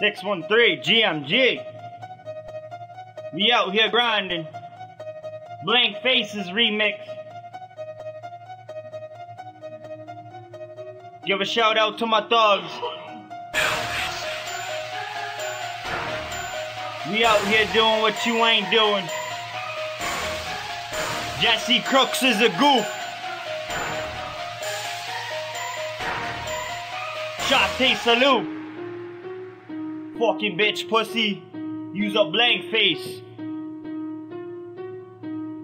613 GMG. We out here grinding. Blank Faces remix. Give a shout out to my thugs. We out here doing what you ain't doing. Jesse Crooks is a goof. Shate salute. Fucking bitch pussy. Use a blank face.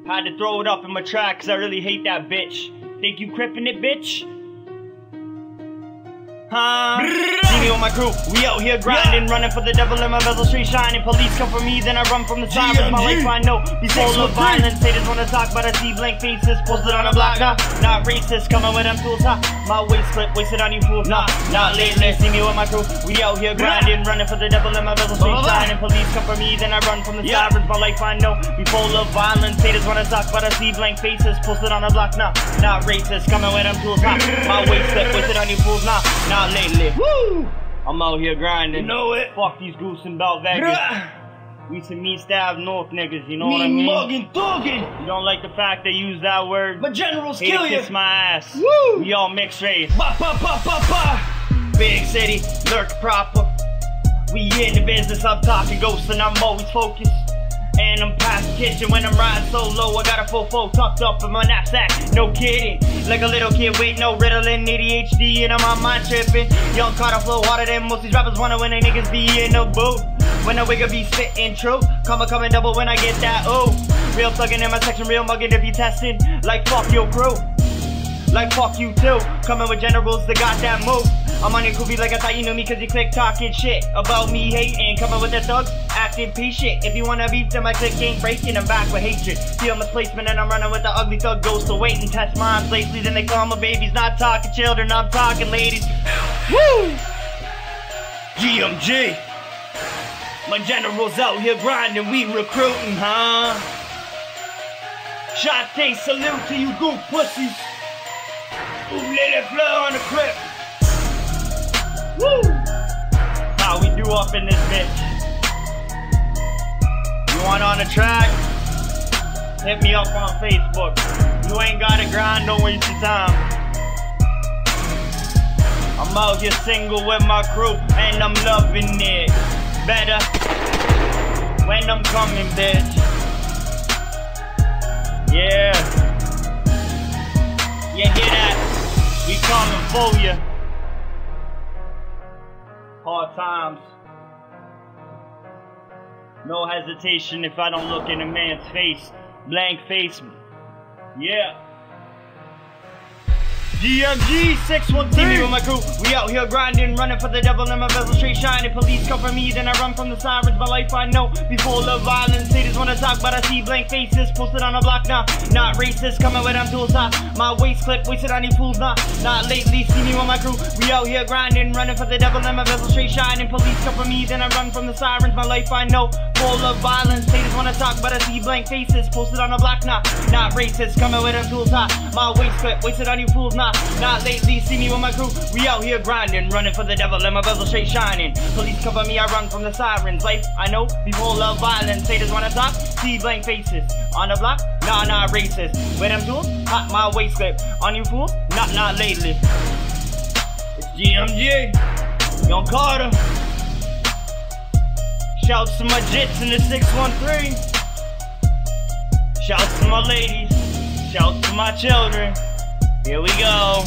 Had to throw it up in my track cause I really hate that bitch. Think you crippin' it, bitch? See me on my crew, we out here grinding, running for the devil in my bezel, street shining. Police come for me, then I run from the sirens. My life I know, these full of violence. Haters wanna talk, but I see blank faces posted on a block. Not racist, coming with them tools, huh? My waist clip, wasted on you fools. Not lately. See me with my crew, we out here grinding, running for the devil in my bezel, street shining. Police come for me, then I run from the sirens. My life I know, these full of violence. Haters wanna talk, but I see blank faces posted on a block. Not racist, coming with them tools, huh? My waist clip, wasted on you fools. Not lately. Woo! I'm out here grinding. You know it. Fuck these goose in Belvegas. We some East Ave North niggas, you know what I mean? Mugging, thugging. You don't like the fact they use that word? But generals kill you. Kiss my ass. Woo! We all mixed race. Ba ba ba ba ba. Big city, lurk proper. We in the business, I'm talking ghosts and I'm always focused. And I'm past the kitchen when I'm riding solo. I got a full tucked up in my knapsack, no kidding. Like a little kid with no Ritalin, ADHD, and I'm on mind tripping. Young Carter flow harder than most these rappers wanna when they niggas be in the boot. When I wake up, be spittin' true. Coming double when I get that ooh. Real thuggin' in my section, real muggin' if you testin'. Like fuck your crew, like fuck you too. Coming with generals that got that move. I'm on your groovy like I thought you knew me cause you click talking shit about me hating. Coming with the thugs, acting patient. If you wanna beat them, I click ain't breaking. I'm back with hatred, feel misplacement, and I'm running with the ugly thug ghost to wait and test mine lately. Then they call my babies, not talking children, I'm talking ladies. Woo! GMG. My generals out here grinding, we recruiting, huh? Shate salute to you goof pussies. Who let it flow on the crib? Woo! How we do up in this bitch. You want on the track? Hit me up on Facebook. You ain't gotta grind, don't waste your time. I'm out here single with my crew, and I'm loving it. Better when I'm coming, bitch. Yeah. Yeah, hear that? We coming for ya. Hard times. No hesitation if I don't look in a man's face. Blank face me. Yeah. GMG 613. See me with my crew, we out here grinding, running for the devil in my bezel, straight shining. Police come for me, then I run from the sirens. My life I know, before love violence. Haters wanna talk, but I see blank faces posted on a block. Not racist, coming with them tools, huh? My waist clip, wasted on you fools, not lately. See me with my crew, we out here grinding, running for the devil in my bezel, straight shining. Police come for me, then I run from the sirens. My life I know, full of violence. Haters wanna talk, but I see blank faces posted on a block. Not racist, coming with them tools, huh? My waist clip, wasted on you fools, not lately. See me with my crew, we out here grinding, running for the devil and my bezel straight shining. Police cover me, I run from the sirens. Life I know, people love violence. Haters wanna talk, see blank faces on the block, nah racist. With them tools, hot my waist clip on you fool, not lately. It's GMG, Young Carter. Shouts to my jits in the 613. Shouts to my ladies, shouts to my children. Here we go.